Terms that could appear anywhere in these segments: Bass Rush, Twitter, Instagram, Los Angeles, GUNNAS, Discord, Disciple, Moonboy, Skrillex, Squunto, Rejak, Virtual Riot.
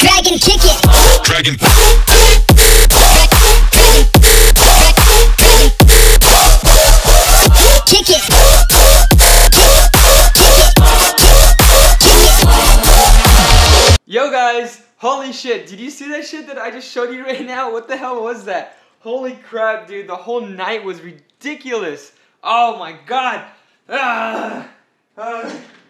Dragon kick it. Dragon. Kick it. Yo guys, holy shit, did you see that shit that I just showed you right now? What the hell was that? Holy crap, dude, the whole night was ridiculous. Oh my god.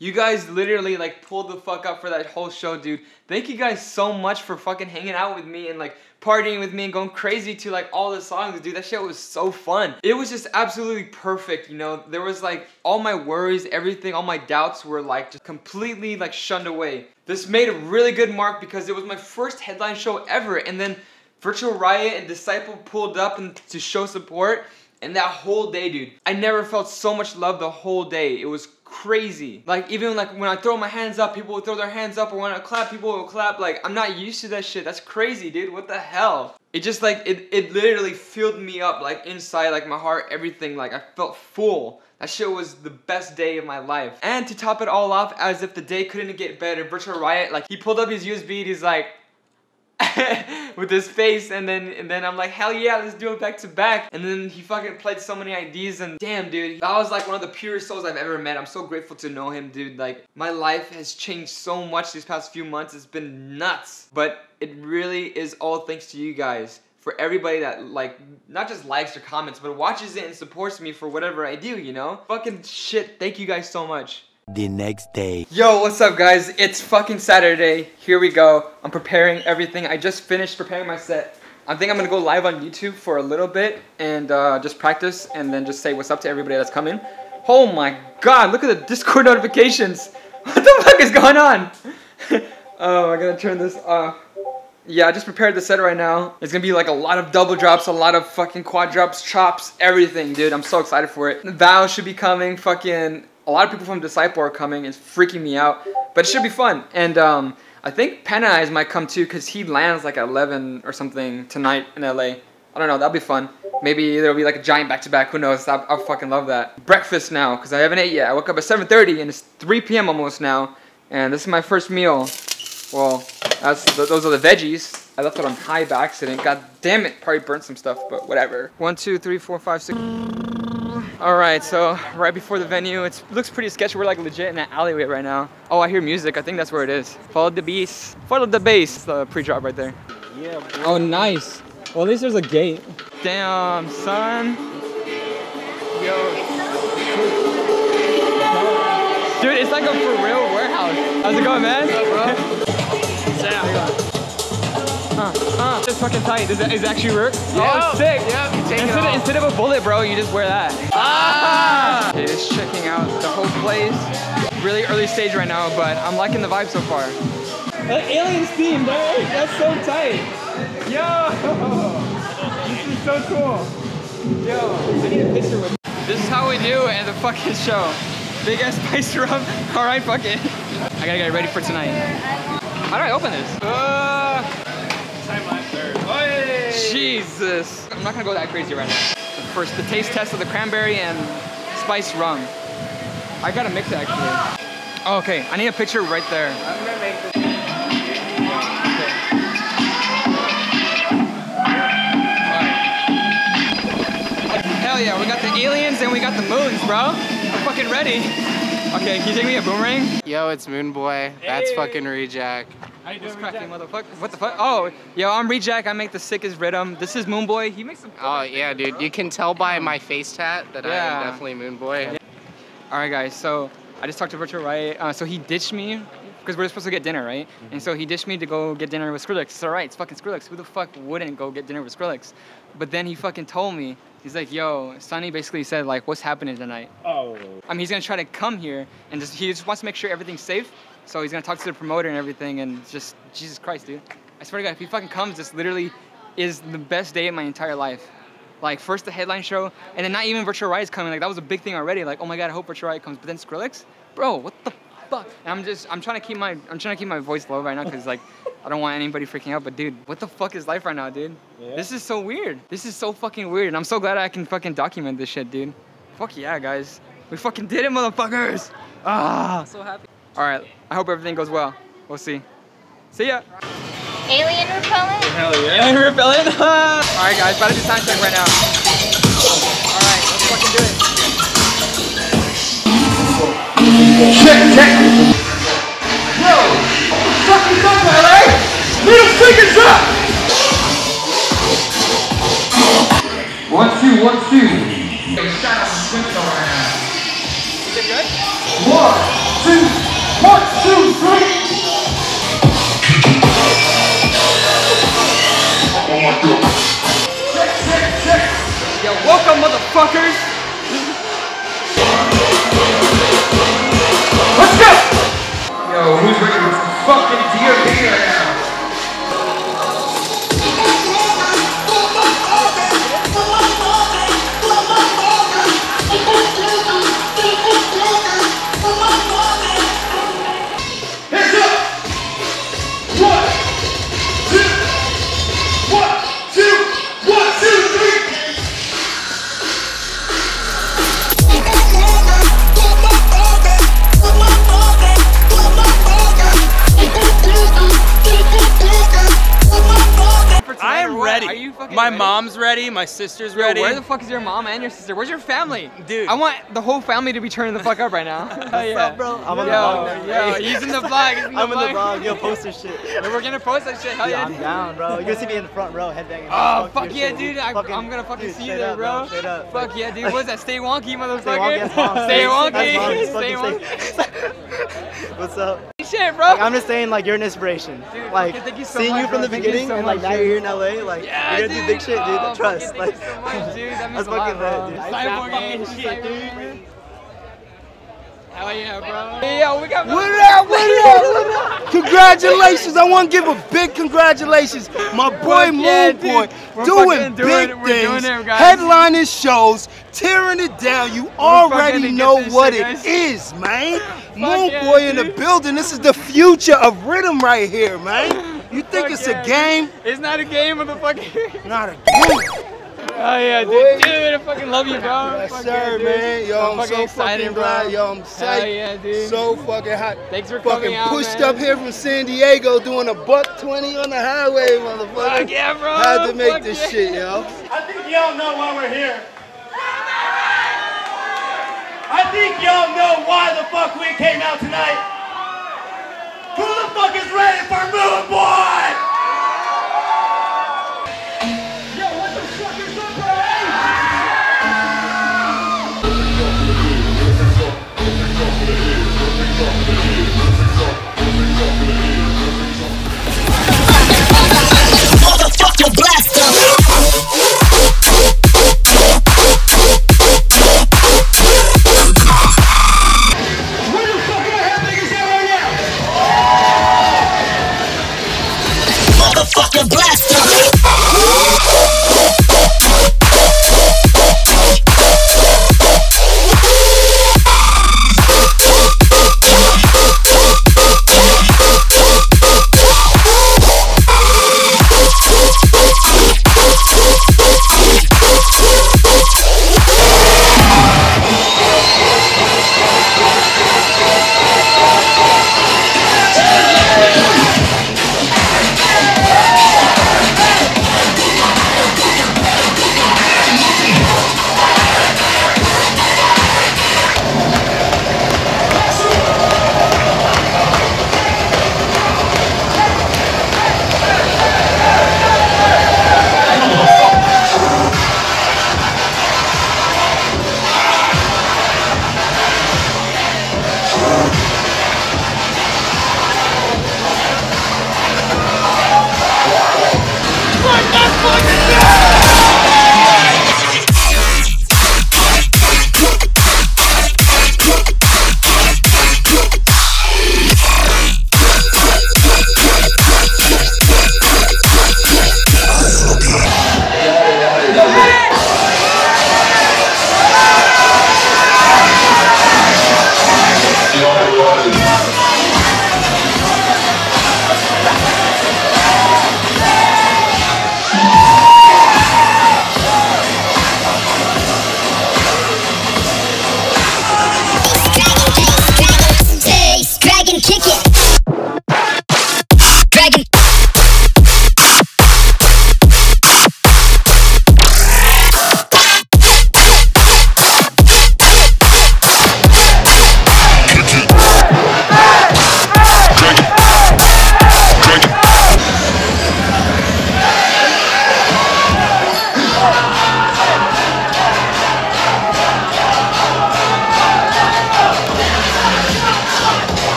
You guys literally like pulled the fuck up for that whole show, dude. Thank you guys so much for fucking hanging out with me and like partying with me and going crazy to like all the songs, dude. That shit was so fun. It was just absolutely perfect, you know. There was like all my worries, everything, all my doubts were like just completely like shunned away. This made a really good mark because it was my first headline show ever, and then Virtual Riot and Disciple pulled up and to show support. And that whole day, dude, I never felt so much love the whole day. It was crazy. Like, even like when I throw my hands up, people would throw their hands up, or when I clap, people would clap. Like, I'm not used to that shit. That's crazy, dude. What the hell? It just like, it literally filled me up, like inside, like my heart, everything. Like, I felt full. That shit was the best day of my life. And to top it all off, as if the day couldn't get better, Virtual Riot, like, he pulled up his USB and he's like, with his face, and then I'm like, hell yeah, let's do it back to back. And then he fucking played so many IDs, and damn, dude, that was like one of the purest souls I've ever met. I'm so grateful to know him, dude. Like, my life has changed so much these past few months. It's been nuts, but it really is all thanks to you guys. For everybody that, like, not just likes or comments, but watches it and supports me for whatever I do, you know? Fucking shit, thank you guys so much. The next day. Yo, what's up guys? It's fucking Saturday. Here we go. I'm preparing everything. I just finished preparing my set. I think I'm gonna go live on YouTube for a little bit and just practice and then just say what's up to everybody that's coming. Oh my god, look at the Discord notifications. What the fuck is going on? Oh, I gotta turn this off. Yeah, I just prepared the set right now. It's gonna be like a lot of double drops, a lot of fucking quad drops, chops, everything, dude. I'm so excited for it. Val should be coming, fucking... A lot of people from Disciple are coming. It's freaking me out, but it should be fun. And I think Pan Eyes might come too, because he lands like at 11 or something tonight in LA. I don't know, that'll be fun. Maybe there'll be like a giant back-to-back, who knows, I'll fucking love that. Breakfast now, because I haven't ate yet. I woke up at 7:30 and it's 3 p.m. almost now. And this is my first meal. Well, those are the veggies. I left it on high by accident. God damn it, probably burnt some stuff, but whatever. 1, 2, 3, 4, 5, 6. Alright, so right before the venue, it looks pretty sketchy. We're like legit in an alleyway right now. Oh, I hear music. I think that's where it is. Follow the bass. Follow the bass. The pre-drop right there. Yeah, boy. Oh, nice. Well, at least there's a gate. Damn, son. Yo. Dude, it's like a for real warehouse. How's it going, man? What's up, bro? It's fucking tight. Does it actually work? Yeah. Oh, sick. Yeah, instead of a bullet, bro, you just wear that. Ah! It is checking out the whole place. Really early stage right now, but I'm liking the vibe so far. Like Aliens theme, bro. That's so tight. Yo! This is so cool. Yo, I need a picture with me. This is how we do at the fucking show. Big ass spice rum. Alright, fuck it. I gotta get ready for tonight. How do I open this? Jesus. I'm not gonna go that crazy right now. First, the taste test of the cranberry and spice rum. I gotta mix it actually. Oh, okay, I need a picture right there. I'm gonna make this. Okay. Right. Hell yeah, we got the aliens and we got the moons, bro. I'm fucking ready. Okay, can you take me a boomerang? Yo, it's Moonboy. That's hey. Fucking Rejak. How you doing, cracking, motherfucker? What the fuck? Oh, yo, I'm Rejak. I make the sickest rhythm. This is Moonboy. He makes some. Oh yeah, dude. You can tell by my face tat that yeah. I am definitely Moonboy. Yeah. All right, guys. So I just talked to Virtual Riot. So he ditched me because we're supposed to get dinner, right? Mm-hmm. And so he ditched me to go get dinner with Skrillex. It's all right. It's fucking Skrillex. Who the fuck wouldn't go get dinner with Skrillex? But then he fucking told me. He's like, yo, Sonny basically said, like, what's happening tonight? Oh. I mean, he's gonna try to come here, and he just wants to make sure everything's safe, so he's gonna talk to the promoter and everything, and just, Jesus Christ, dude. I swear to God, if he fucking comes, this literally is the best day of my entire life. Like, first the headline show, and then not even Virtual Riot's coming, like, that was a big thing already, like, oh my God, I hope Virtual Riot comes, but then Skrillex? Bro, what the fuck? And I'm trying to keep my, voice low right now, because, like, I don't want anybody freaking out, but dude, what the fuck is life right now, dude? Yeah. This is so weird. This is so fucking weird, and I'm so glad I can fucking document this shit, dude. Fuck yeah, guys. We fucking did it, motherfuckers! Ah! I'm so happy. Alright, I hope everything goes well. We'll see. See ya! Alien repellent? Hell yeah. Alien repellent? Alright guys, about to do sound check right now. Alright, let's fucking do it. Check, check. Yo, fucking up, alright? Little fingers up! 1, 2, 1, 2. Shout out to Squunto right now. Is it good? 1, 2, 1, 2, 3. Yo, welcome motherfuckers! Let's go! Yo, who's ready for fucking DOD right now? My mom's ready, my sister's ready. Yo, where the fuck is your mom and your sister? Where's your family? Dude. I want the whole family to be turning the fuck up right now. Oh, yeah. What's up, bro? I'm on the vlog now. Yo, he's in the vlog. I'm in the vlog. Yo, post this shit. We're gonna post that shit. Hell yeah, I'm down, bro. You're gonna see me in the front row headbanging. Oh, fuck yeah, dude. I'm gonna fucking see you there, bro. Fuck yeah, dude. What's that? Stay wonky, motherfucker. Stay wonky. Stay wonky. What's up? Shit, bro. Like, I'm just saying, like, you're an inspiration. Dude, like, thank you so much, from the beginning, so much, and like now you're here in LA, like, yeah, you're gonna do big shit, dude. Oh, trust. Like, so much, dude. That means that's fucking that, dude. Cyborg shit, dude. Hell yeah, bro. Hey, yo, we got. What up? Congratulations. I want to give a big congratulations. My boy Moonboy doing big things. Doing it, headlining shows, tearing it down. You already know what it is, man. Moonboy in the building. This is the future of rhythm right here, man. You think it's a game? It's not a game, motherfucker. Not a game. Oh yeah, dude, I fucking love you, bro. Yes, sir, man. Yo, I'm so fucking glad. Yo, I'm psyched. Oh yeah, dude. So fucking hot. Thanks for coming out, man. Fucking pushed up here from San Diego doing a $120 on the highway, motherfucker. Fuck yeah, bro. Had to make this shit, yo. I think y'all know why we're here. I think y'all know why the fuck we came out tonight. Who the fuck is ready for Moonboy?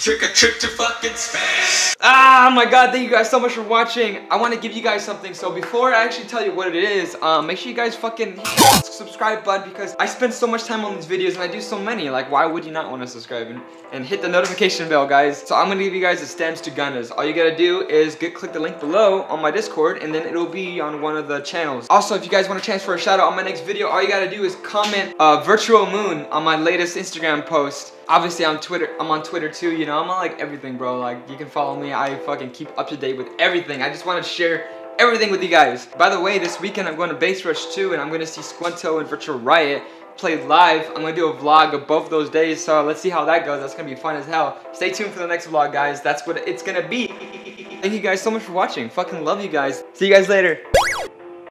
Took a trip to fucking space. Oh my god, thank you guys so much for watching. I want to give you guys something, so before I actually tell you what it is, make sure you guys fucking hit the subscribe button, because I spend so much time on these videos and I do so many, like why would you not want to subscribe and hit the notification bell, guys. So I'm going to give you guys the stems to Gunnas. All you gotta do is click the link below on my Discord, and then it'll be on one of the channels. Also, if you guys want a chance for a shout out on my next video, all you gotta do is comment Virtual Moon on my latest Instagram post. Obviously on Twitter, I'm on Twitter too, you know, I'm on like everything, bro. Like, you can follow me, I fucking keep up to date with everything. I just want to share everything with you guys. By the way, this weekend I'm going to Bass Rush 2, and I'm going to see Squunto and Virtual Riot play live. I'm going to do a vlog of both those days, so let's see how that goes. That's going to be fun as hell. Stay tuned for the next vlog, guys. That's what it's going to be. Thank you guys so much for watching. Fucking love you guys. See you guys later.